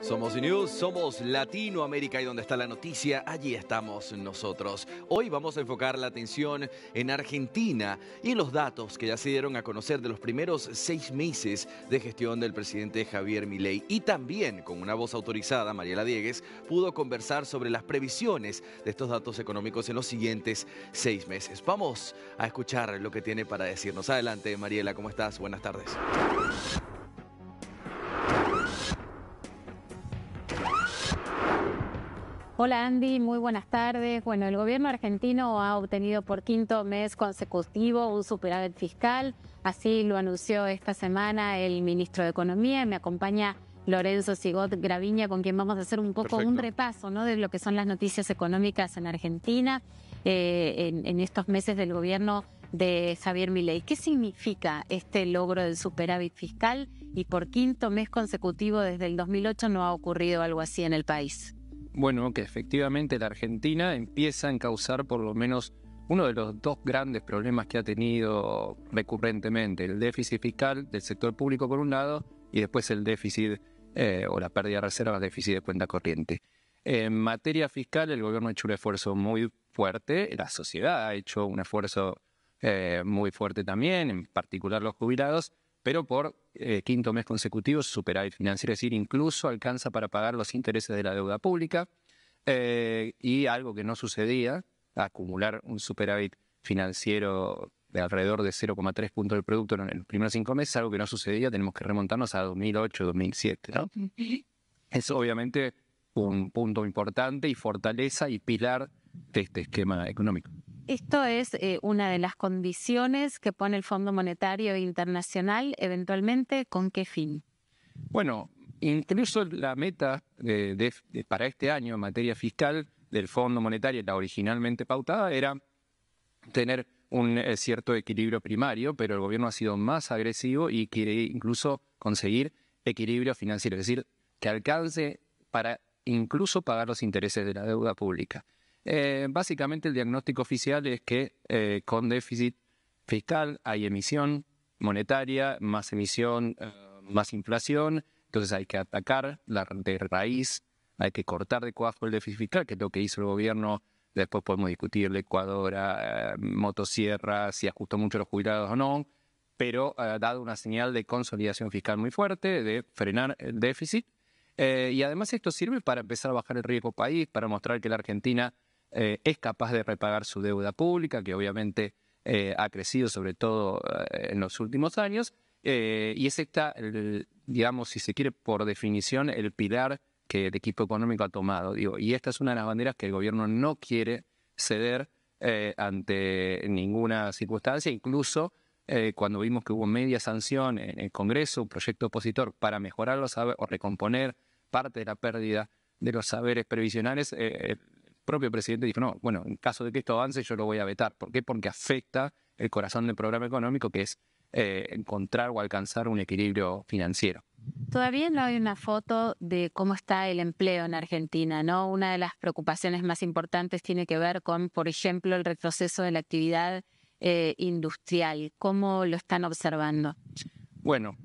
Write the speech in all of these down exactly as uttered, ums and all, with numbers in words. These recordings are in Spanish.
Somos DNews, somos Latinoamérica y donde está la noticia, allí estamos nosotros. Hoy vamos a enfocar la atención en Argentina y los datos que ya se dieron a conocer de los primeros seis meses de gestión del presidente Javier Milei. Y también con una voz autorizada, Mariela Dieguez, pudo conversar sobre las previsiones de estos datos económicos en los siguientes seis meses. Vamos a escuchar lo que tiene para decirnos. Adelante, Mariela, ¿cómo estás? Buenas tardes. Hola Andy, muy buenas tardes. Bueno, el gobierno argentino ha obtenido por quinto mes consecutivo un superávit fiscal. Así lo anunció esta semana el ministro de Economía. Me acompaña Lorenzo Sigaut Gravina, con quien vamos a hacer un poco Perfecto. un repaso, ¿no?, de lo que son las noticias económicas en Argentina eh, en, en estos meses del gobierno de Javier Milei. ¿Qué significa este logro del superávit fiscal? Y por quinto mes consecutivo desde el dos mil ocho no ha ocurrido algo así en el país. Bueno, que efectivamente la Argentina empieza a encauzar por lo menos uno de los dos grandes problemas que ha tenido recurrentemente, el déficit fiscal del sector público por un lado y después el déficit eh, o la pérdida de reservas, déficit de cuenta corriente. En materia fiscal el gobierno ha hecho un esfuerzo muy fuerte, la sociedad ha hecho un esfuerzo eh, muy fuerte también, en particular los jubilados, pero por eh, quinto mes consecutivo superávit financiero, es decir, incluso alcanza para pagar los intereses de la deuda pública eh, y algo que no sucedía, acumular un superávit financiero de alrededor de cero coma tres puntos del producto en los primeros cinco meses, algo que no sucedía, tenemos que remontarnos a dos mil ocho, dos mil siete, ¿no? Es obviamente un punto importante y fortaleza y pilar de este esquema económico. Esto es eh, una de las condiciones que pone el Fondo Monetario Internacional, eventualmente, ¿con qué fin? Bueno, incluso la meta de, de, de, para este año en materia fiscal del Fondo Monetario, la originalmente pautada, era tener un eh, cierto equilibrio primario, pero el gobierno ha sido más agresivo y quiere incluso conseguir equilibrio financiero, es decir, que alcance para incluso pagar los intereses de la deuda pública. Eh, básicamente el diagnóstico oficial es que eh, con déficit fiscal hay emisión monetaria, más emisión, eh, más inflación, entonces hay que atacar la, de raíz, hay que cortar de cuajo el déficit fiscal, que es lo que hizo el gobierno, después podemos discutir la licuadora, eh, motosierra, si ajustó mucho los jubilados o no, pero ha eh, dado una señal de consolidación fiscal muy fuerte, de frenar el déficit, eh, y además esto sirve para empezar a bajar el riesgo país, para mostrar que la Argentina Eh, es capaz de repagar su deuda pública, que obviamente eh, ha crecido sobre todo eh, en los últimos años, eh, y es esta, el, digamos, si se quiere, por definición, el pilar que el equipo económico ha tomado. Digo, y esta es una de las banderas que el gobierno no quiere ceder eh, ante ninguna circunstancia, incluso eh, cuando vimos que hubo media sanción en el Congreso, un proyecto opositor para mejorar los saberes o recomponer parte de la pérdida de los saberes previsionales, eh, el propio presidente dijo, no, bueno, en caso de que esto avance yo lo voy a vetar. ¿Por qué? Porque afecta el corazón del programa económico, que es eh, encontrar o alcanzar un equilibrio financiero. Todavía no hay una foto de cómo está el empleo en Argentina, ¿no? Una de las preocupaciones más importantes tiene que ver con, por ejemplo, el retroceso de la actividad eh, industrial. ¿Cómo lo están observando? Bueno,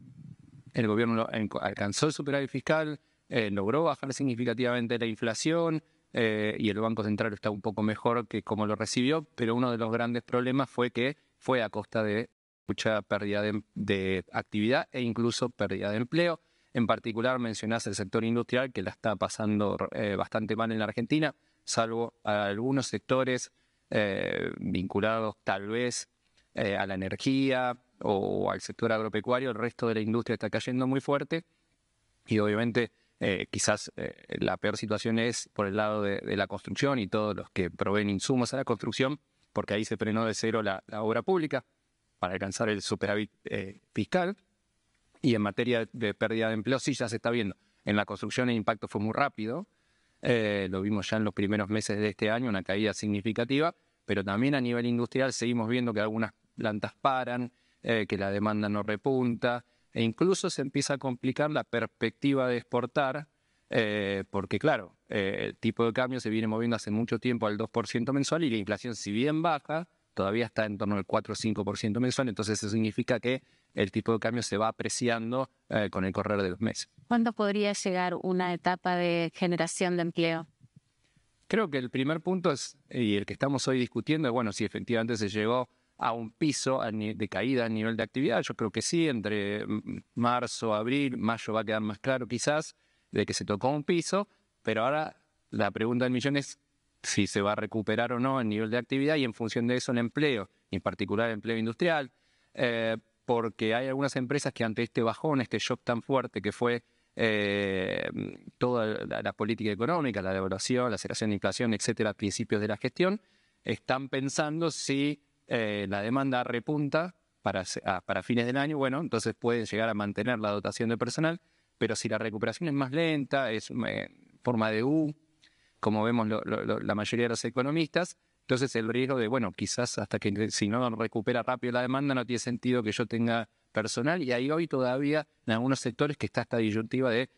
el gobierno alcanzó el superávit fiscal, eh, logró bajar significativamente la inflación, Eh, y el Banco Central está un poco mejor que como lo recibió, pero uno de los grandes problemas fue que fue a costa de mucha pérdida de, de actividad e incluso pérdida de empleo. En particular mencionás el sector industrial, que la está pasando eh, bastante mal en la Argentina, salvo a algunos sectores eh, vinculados tal vez eh, a la energía o al sector agropecuario. El resto de la industria está cayendo muy fuerte y obviamente Eh, quizás eh, la peor situación es por el lado de, de la construcción y todos los que proveen insumos a la construcción, porque ahí se frenó de cero la, la obra pública para alcanzar el superávit eh, fiscal. Y en materia de pérdida de empleo, sí, ya se está viendo. En la construcción el impacto fue muy rápido, eh, lo vimos ya en los primeros meses de este año, una caída significativa, pero también a nivel industrial seguimos viendo que algunas plantas paran, eh, que la demanda no repunta, e incluso se empieza a complicar la perspectiva de exportar, eh, porque claro, eh, el tipo de cambio se viene moviendo hace mucho tiempo al dos por ciento mensual y la inflación, si bien baja, todavía está en torno al cuatro o cinco por ciento mensual, entonces eso significa que el tipo de cambio se va apreciando eh, con el correr de los meses. ¿Cuándo podría llegar una etapa de generación de empleo? Creo que el primer punto es, y el que estamos hoy discutiendo, es bueno, si efectivamente se llegó a un piso de caída a nivel de actividad. Yo creo que sí, entre marzo, abril, mayo va a quedar más claro quizás de que se tocó un piso, pero ahora la pregunta del millón es si se va a recuperar o no el nivel de actividad y en función de eso el empleo, en particular el empleo industrial, eh, porque hay algunas empresas que ante este bajón, este shock tan fuerte que fue eh, toda la, la política económica, la devaluación, la aceleración de inflación, etcétera, a principios de la gestión, están pensando si eh, la demanda repunta para, para fines del año, bueno, entonces pueden llegar a mantener la dotación de personal, pero si la recuperación es más lenta, es eh, forma de U, como vemos lo, lo, la mayoría de los economistas, entonces el riesgo de, bueno, quizás hasta que si no recupera rápido la demanda no tiene sentido que yo tenga personal, y ahí hoy todavía en algunos sectores que está esta disyuntiva de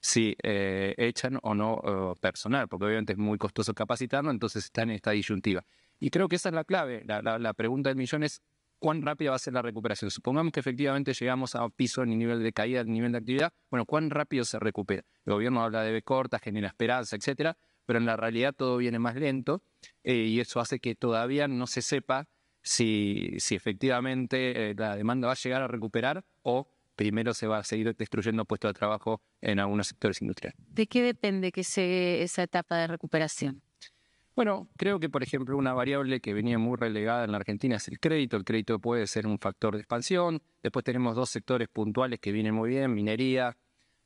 si eh, echan o no eh, personal, porque obviamente es muy costoso capacitarlo, entonces están en esta disyuntiva. Y creo que esa es la clave, la, la, la pregunta del millón es ¿cuán rápida va a ser la recuperación? Supongamos que efectivamente llegamos a un piso en el nivel de caída, en el nivel de actividad, bueno, ¿cuán rápido se recupera? El gobierno habla de B corta, genera esperanza, etcétera, pero en la realidad todo viene más lento eh, y eso hace que todavía no se sepa si, si efectivamente eh, la demanda va a llegar a recuperar o primero se va a seguir destruyendo puestos de trabajo en algunos sectores industriales. ¿De qué depende que sea esa etapa de recuperación? Bueno, creo que por ejemplo una variable que venía muy relegada en la Argentina es el crédito. El crédito puede ser un factor de expansión. Después tenemos dos sectores puntuales que vienen muy bien, minería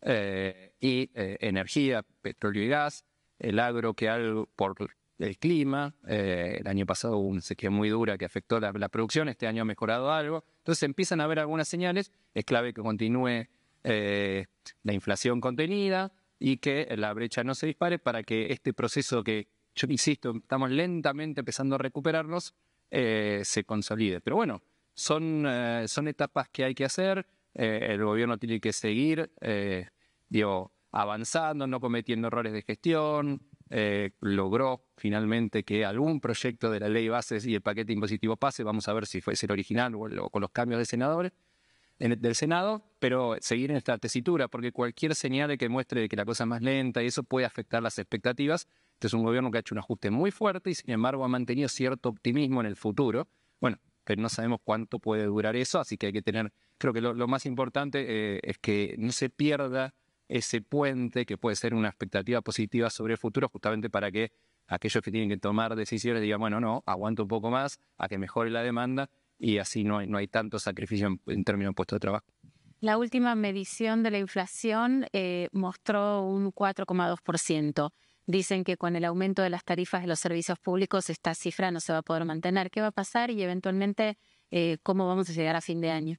eh, y eh, energía, petróleo y gas. El agro que algo por el clima, eh, el año pasado hubo una sequía muy dura que afectó la, la producción, este año ha mejorado algo, entonces empiezan a haber algunas señales, es clave que continúe eh, la inflación contenida y que la brecha no se dispare para que este proceso que, yo insisto, estamos lentamente empezando a recuperarnos, eh, se consolide. Pero bueno, son, eh, son etapas que hay que hacer, eh, el gobierno tiene que seguir, eh, digo, avanzando, no cometiendo errores de gestión, eh, logró finalmente que algún proyecto de la ley bases y el paquete impositivo pase, vamos a ver si fue el original o, el, o con los cambios de senadores, en, del Senado, pero seguir en esta tesitura, porque cualquier señal que muestre que la cosa es más lenta y eso puede afectar las expectativas. Este es un gobierno que ha hecho un ajuste muy fuerte y sin embargo ha mantenido cierto optimismo en el futuro, bueno, pero no sabemos cuánto puede durar eso, así que hay que tener, creo que lo, lo más importante eh, es que no se pierda ese puente que puede ser una expectativa positiva sobre el futuro, justamente para que aquellos que tienen que tomar decisiones digan, bueno, no, aguanto un poco más a que mejore la demanda y así no hay, no hay tanto sacrificio en, en términos de puestos de trabajo. La última medición de la inflación eh, mostró un cuatro coma dos por ciento. Dicen que con el aumento de las tarifas de los servicios públicos esta cifra no se va a poder mantener. ¿Qué va a pasar y eventualmente eh, cómo vamos a llegar a fin de año?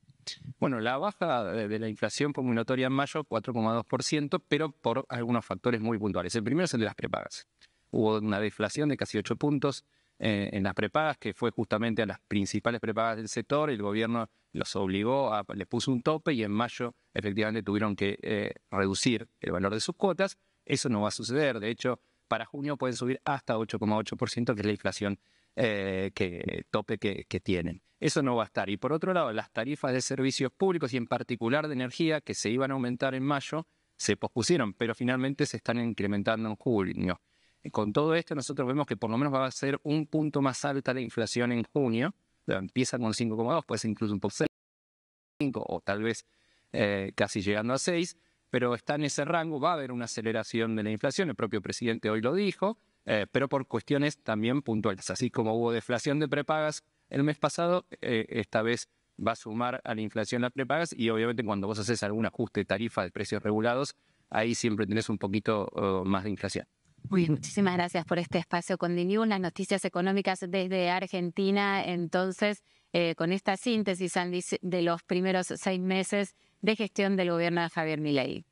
Bueno, la baja de la inflación fue muy notoria en mayo, cuatro coma dos por ciento, pero por algunos factores muy puntuales. El primero es el de las prepagas. Hubo una deflación de casi ocho puntos eh, en las prepagas, que fue justamente a las principales prepagas del sector. El gobierno los obligó, a, les puso un tope y en mayo efectivamente tuvieron que eh, reducir el valor de sus cuotas. Eso no va a suceder. De hecho, para junio pueden subir hasta ocho coma ocho por ciento, que es la inflación eh, que, tope que, que tienen. Eso no va a estar. Y por otro lado, las tarifas de servicios públicos y en particular de energía que se iban a aumentar en mayo se pospusieron, pero finalmente se están incrementando en junio. Y con todo esto nosotros vemos que por lo menos va a ser un punto más alta la inflación en junio. O sea, empieza con cinco coma dos, puede ser incluso un poco cinco o tal vez eh, casi llegando a seis, pero está en ese rango, va a haber una aceleración de la inflación, el propio presidente hoy lo dijo, eh, pero por cuestiones también puntuales. Así como hubo deflación de prepagas el mes pasado, eh, esta vez va a sumar a la inflación las prepagas y obviamente cuando vos haces algún ajuste de tarifa de precios regulados, ahí siempre tenés un poquito uh, más de inflación. Muy bien, muchísimas gracias por este espacio con DNews, las noticias económicas desde Argentina. Entonces, eh, con esta síntesis, Andy, de los primeros seis meses de gestión del gobierno de Javier Milei.